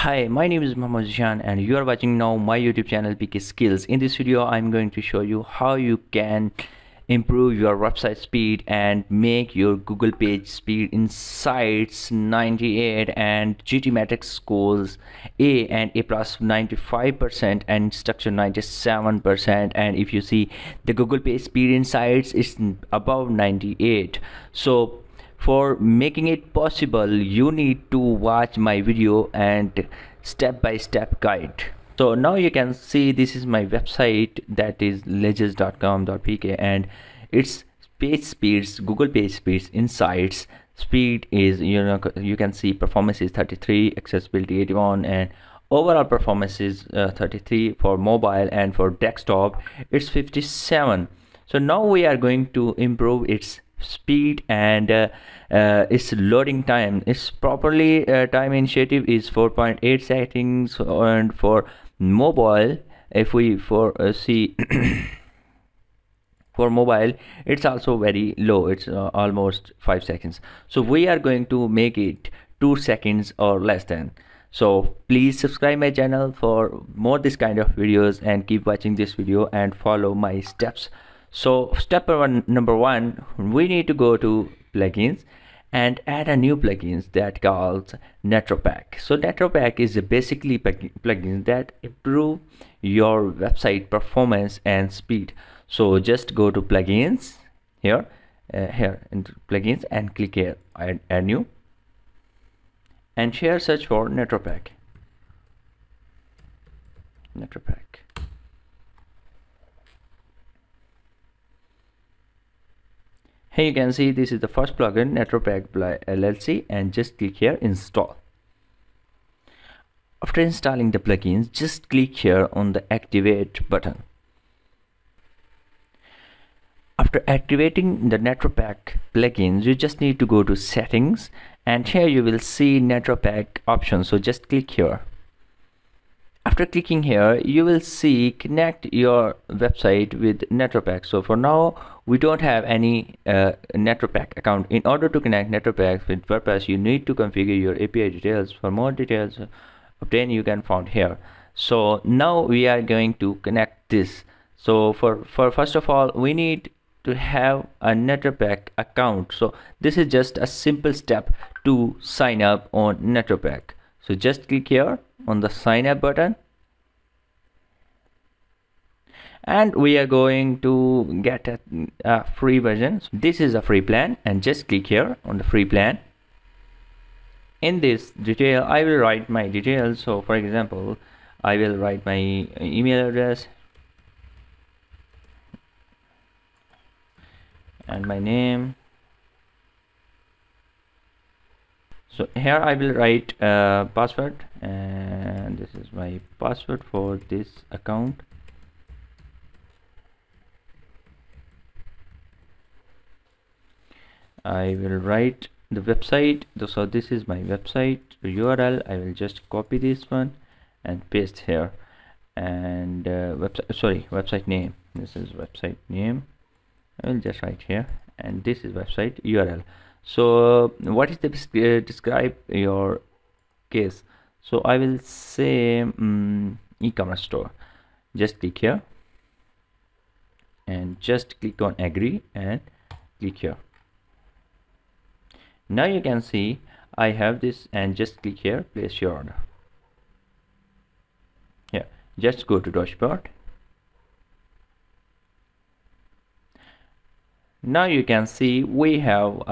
Hi, my name is Zeeshan and you are watching now my YouTube channel PK Skills. In this video I'm going to show you how you can improve your website speed and make your Google Page Speed Insights 98 and GTmetrix scores A and A+ 95% and structure 97%. And if you see the Google Page Speed Insights is above 98. So for making it possible, you need to watch my video and step-by-step guide. So now you can see this is my website, that is legends.com.pk, and its page speeds, Google Page Speeds Insights speed is, you can see performance is 33, accessibility 81, and overall performance is 33 for mobile, and for desktop it's 57. So now we are going to improve its speed and its loading time. Its properly time initiative is 4.8 seconds, and for mobile, if we see for mobile it's also very low, it's almost 5 seconds. So we are going to make it 2 seconds or less than. So please subscribe my channel for more this kind of videos and keep watching this video and follow my steps. So step number one, we need to go to plugins and add a new plugins that calls NitroPack. So NitroPack is a basically plugin that improve your website performance and speed. So just go to plugins here, into plugins, and click here add new, and here search for NitroPack. Here you can see this is the first plugin, NitroPack LLC, and just click here install. After installing the plugins, just click here on the activate button. After activating the NitroPack plugins, you just need to go to settings, and here you will see NitroPack options. So just click here. After clicking here, you will see connect your website with NitroPack. So for now, we don't have any NitroPack account. In order to connect NitroPack with WordPress, you need to configure your API details. For more details, obtain you can find here. So now we are going to connect this. So for first of all, we need to have a NitroPack account. So this is just a simple step to sign up on NitroPack. So just click here on the sign up button, and we are going to get a free version. This is a free plan, and just click here on the free plan. In this detail, I will write my details. So for example, I will write my email address and my name. So here I will write password, and this is my password for this account. I will write the website, so this is my website URL. I will just copy this one and paste here, and website name, this is website name, I will just write here, and this is website URL. So what is the describe your case? So I will say e-commerce store. Just click here and just click on agree and click here. Now you can see I have this, and just click here, place your order. Here, just go to dashboard. Now you can see we have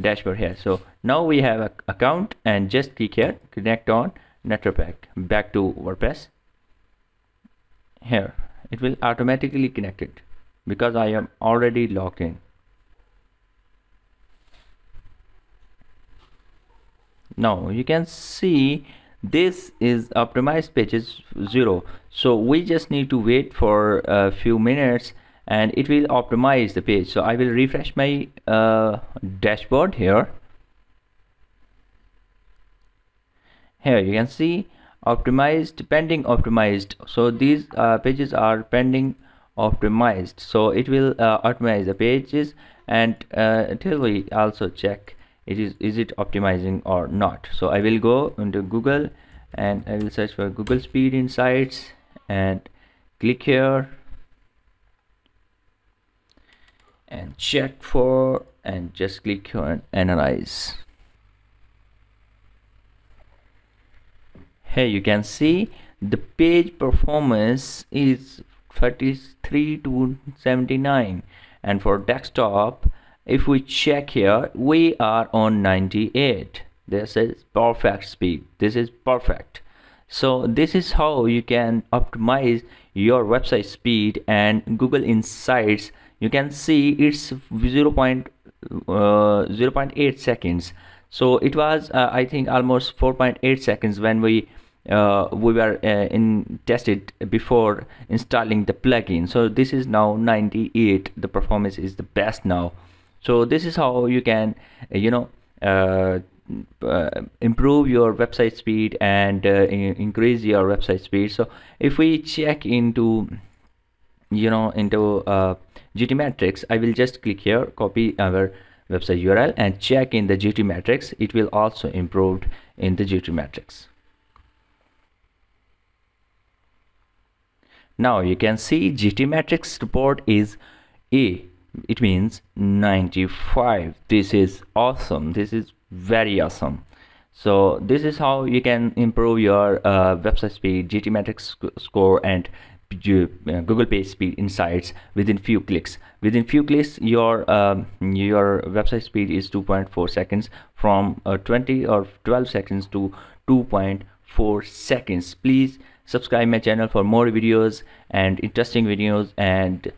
dashboard here. So now we have an account, and just click here, connect on NitroPack. Back to WordPress. Here it will automatically connect it because I am already logged in. Now you can see this is optimized pages 0. So we just need to wait for a few minutes and it will optimize the page. So I will refresh my dashboard here. Here you can see optimized, pending optimized. So these pages are pending optimized. So it will optimize the pages, and till we also check is it optimizing or not. So I will go into Google and I will search for Google Speed Insights and click here and check for, and just click here and analyze. Here you can see the page performance is 33 to 79, and for desktop, if we check here, we are on 98. This is perfect speed. This is perfect. So this is how you can optimize your website speed. And Google Insights, you can see it's 0.8 seconds. So it was I think almost 4.8 seconds when we were tested before installing the plugin. So this is now 98. The performance is the best now. So this is how you can improve your website speed and increase your website speed. So if we check into GTmetrix, I will just click here, copy our website URL and check in the GTmetrix. It will also improve in the GTmetrix. Now you can see GTmetrix report is A. It means 95. This is awesome. This is very awesome. So this is how you can improve your website speed, GTmetrix score, and Google Page Speed Insights within few clicks. Within few clicks, your website speed is 2.4 seconds, from 20 or 12 seconds to 2.4 seconds. Please subscribe my channel for more videos and interesting videos, and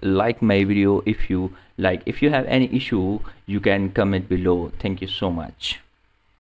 like my video if you like. If you have any issue, you can comment below. Thank you so much.